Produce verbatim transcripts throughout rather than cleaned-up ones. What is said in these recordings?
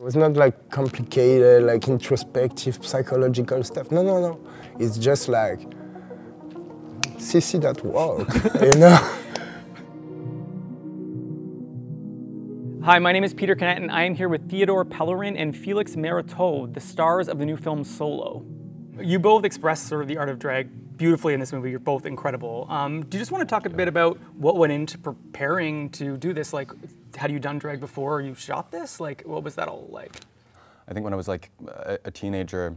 It was not like complicated, like introspective, psychological stuff. No, no, no. It's just like, see, see that walk, you know? Hi, my name is Peter Knegt, and I am here with Theodore Pellerin and Félix Maritaud, the stars of the new film Solo. You both express sort of the art of drag beautifully in this movie. You're both incredible. Um, do you just want to talk a bit about what went into preparing to do this? Like, had you done drag before you shot this? Like, what was that all like? I think when I was like a, a teenager,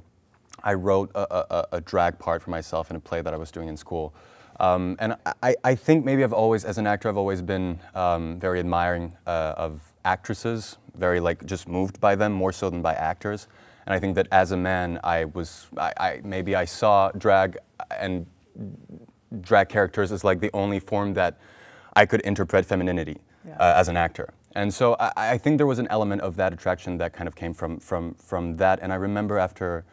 I wrote a, a, a drag part for myself in a play that I was doing in school. Um, and I, I think maybe I've always, as an actor, I've always been um, very admiring uh, of actresses, very like just moved by them more so than by actors. And I think that as a man, I was, I, I maybe I saw drag and drag characters as like the only form that I could interpret femininity. Yeah. Uh, as an actor. And so I, I think there was an element of that attraction that kind of came from, from, from that. And I remember after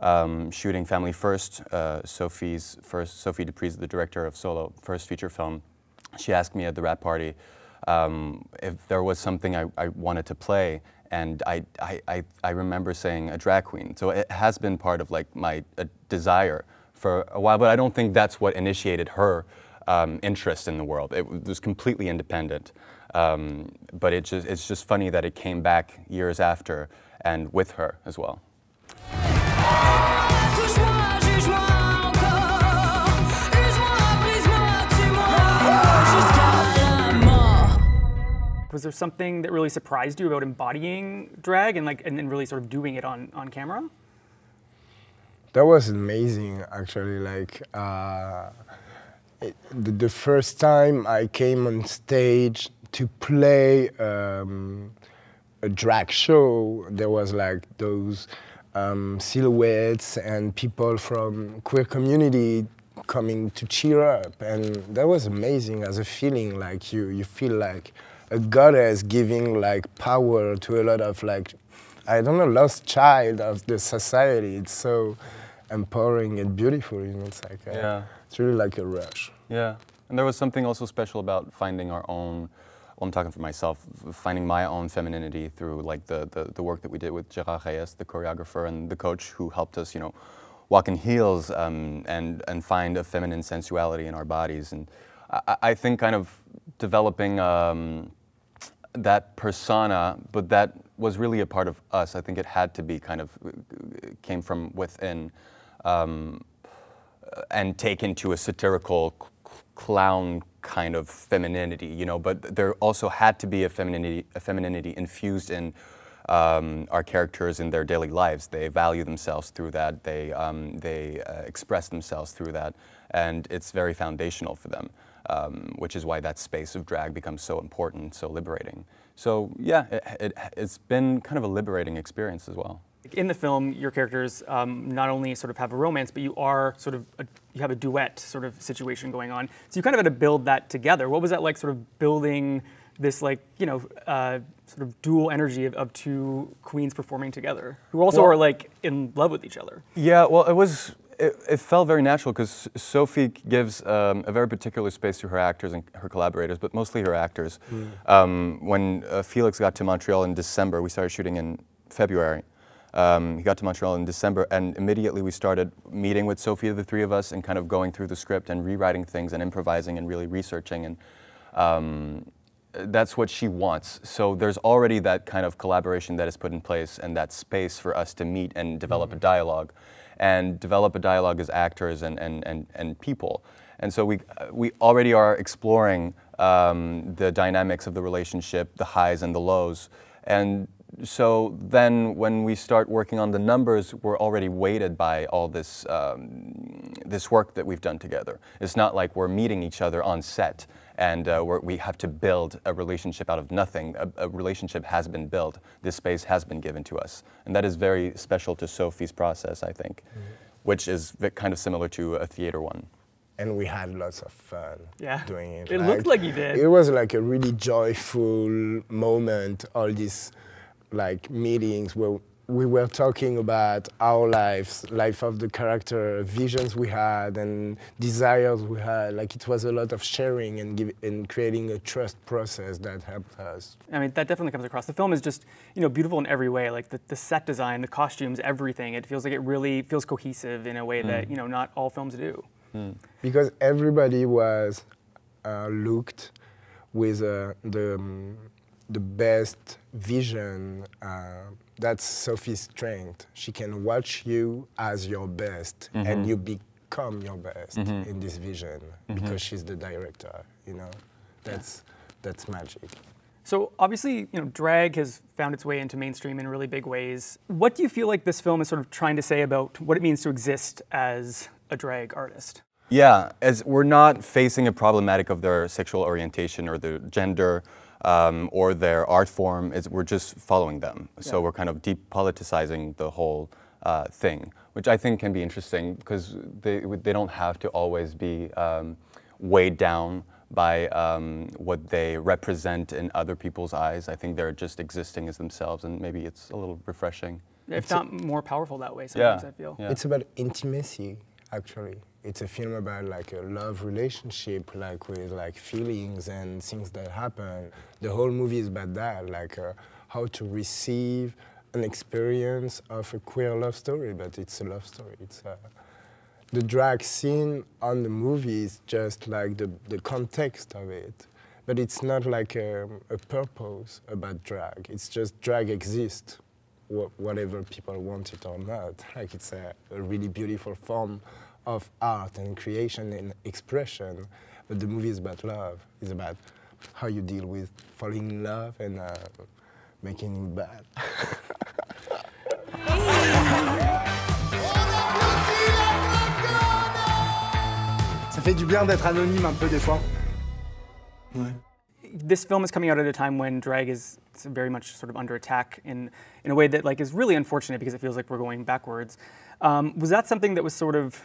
um, shooting Family First, uh, Sophie's first, Sophie Dupuis, the director of Solo, first feature film, she asked me at the wrap party um, if there was something I, I wanted to play. And I, I, I, I remember saying a drag queen. So it has been part of like my uh, desire for a while, but I don't think that's what initiated her um, interest in the world. It was completely independent. Um, but it just, it's just funny that it came back years after, and with her as well. Was there something that really surprised you about embodying drag and like, and then really sort of doing it on, on camera? That was amazing, actually. Like, uh, it, the, the first time I came on stage to play um, a drag show, there was like those um, silhouettes and people from queer community coming to cheer up, and that was amazing as a feeling. Like you, you feel like a goddess giving like power to a lot of like, I don't know, lost child of the society. It's so empowering and beautiful. You know, it's like a, yeah, it's really like a rush. Yeah, and there was something also special about finding our own. Well, I'm talking for myself, finding my own femininity through like the, the, the work that we did with Gerard Reyes, the choreographer and the coach who helped us, you know, walk in heels um, and, and find a feminine sensuality in our bodies. And I, I think kind of developing um, that persona, but that was really a part of us. I think it had to be kind of, came from within um, and taken to a satirical clown kind of femininity, you know, but there also had to be a femininity, a femininity infused in um, our characters in their daily lives. They value themselves through that. They um, they uh, express themselves through that, and it's very foundational for them, um, which is why that space of drag becomes so important, so liberating. So yeah, it, it, it's been kind of a liberating experience as well. In the film, your characters um, not only sort of have a romance, but you are sort of, a, you have a duet sort of situation going on. So you kind of had to build that together. What was that like, sort of building this like, you know, uh, sort of dual energy of, of two queens performing together, who also well, are like in love with each other? Yeah, well, it was, it, it felt very natural because Sophie gives um, a very particular space to her actors and her collaborators, but mostly her actors. Mm. Um, when uh, Félix got to Montreal in December, we started shooting in February. Um, he got to Montreal in December, and immediately we started meeting with Sophie, the three of us, and kind of going through the script and rewriting things and improvising and really researching. And um, that's what she wants. So there's already that kind of collaboration that is put in place and that space for us to meet and develop mm-hmm. a dialogue. And develop a dialogue as actors and, and, and, and people. And so we, we already are exploring um, the dynamics of the relationship, the highs and the lows. And so then when we start working on the numbers, we're already weighted by all this, um, this work that we've done together. It's not like we're meeting each other on set and uh, we're, we have to build a relationship out of nothing. A, a relationship has been built. This space has been given to us. And that is very special to Sophie's process, I think, mm-hmm. which is kind of similar to a theater one. And we had lots of fun yeah. doing it. It like, looked like you did. It was like a really joyful moment, all these like meetings where we were talking about our lives, life of the character, visions we had and desires we had. Like it was a lot of sharing and, give, and creating a trust process that helped us. I mean, that definitely comes across. The film is just, you know, beautiful in every way. Like the, the set design, the costumes, everything. It feels like it really feels cohesive in a way mm. that, you know, not all films do. Mm. Because everybody was uh, looked with uh, the, um, the best vision. Uh, That's Sophie's strength. She can watch you as your best, mm-hmm. and you become your best mm-hmm. in this vision mm-hmm. because she's the director. You know, that's that's magic. So obviously, you know, drag has found its way into mainstream in really big ways. What do you feel like this film is sort of trying to say about what it means to exist as a drag artist? Yeah, as we're not facing a problematic of their sexual orientation or their gender. Um, or their art form, is we're just following them. Yeah. So we're kind of depoliticizing the whole uh, thing, which I think can be interesting because they, they don't have to always be um, weighed down by um, what they represent in other people's eyes. I think they're just existing as themselves, and maybe it's a little refreshing. If it's not a, more powerful that way sometimes, yeah, I feel. Yeah. It's about intimacy, actually. It's a film about like a love relationship, like with like feelings and things that happen. The whole movie is about that, like uh, how to receive an experience of a queer love story, but it's a love story. It's uh, the drag scene on the movie is just like the, the context of it, but it's not like a, a purpose about drag. It's just drag exists, wh whatever people want it or not. Like it's a, a really beautiful form of art and creation and expression, but the movie is about love. It's about how you deal with falling in love and uh, making it bad. Ça fait du bien d'être anonyme un peu des fois. Ouais. This film is coming out at a time when drag is very much sort of under attack in, in a way that like is really unfortunate because it feels like we're going backwards. Um, was that something that was sort of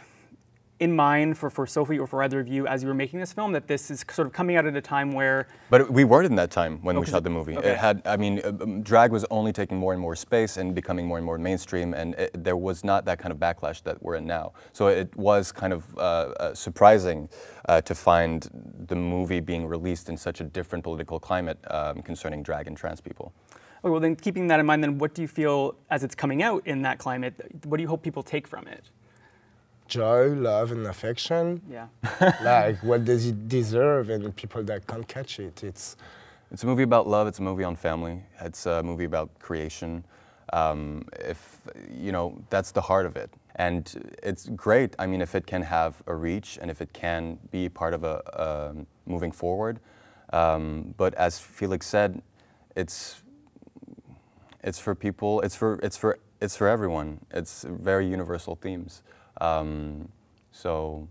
in mind for, for Sophie or for either of you as you were making this film, that this is sort of coming out at a time where... But we weren't in that time when oh, we shot the movie. Okay. It had, I mean, uh, drag was only taking more and more space and becoming more and more mainstream, and it, there was not that kind of backlash that we're in now. So it was kind of uh, uh, surprising uh, to find the movie being released in such a different political climate um, concerning drag and trans people. Okay, well then, keeping that in mind, then what do you feel as it's coming out in that climate, what do you hope people take from it? Joy, love, and affection. Yeah. Like, what does it deserve? And people that can't catch it, it's... It's a movie about love, it's a movie on family, it's a movie about creation. Um, if, you know, that's the heart of it. And it's great, I mean, if it can have a reach and if it can be part of a, a moving forward. Um, but as Felix said, it's, it's for people, it's for, it's, for, it's for everyone. It's very universal themes. Um, so,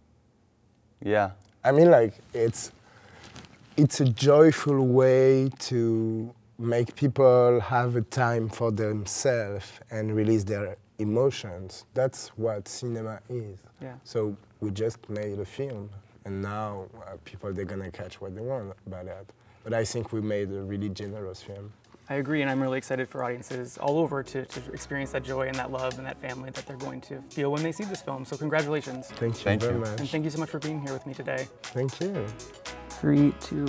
yeah. I mean, like, it's, it's a joyful way to make people have a time for themselves and release their emotions. That's what cinema is. Yeah. So we just made a film, and now uh, people, they're gonna catch what they want about that. But I think we made a really generous film. I agree, and I'm really excited for audiences all over to, to experience that joy and that love and that family that they're going to feel when they see this film. So congratulations. Thank you thank very you. much. And thank you so much for being here with me today. Thank you. Three, two,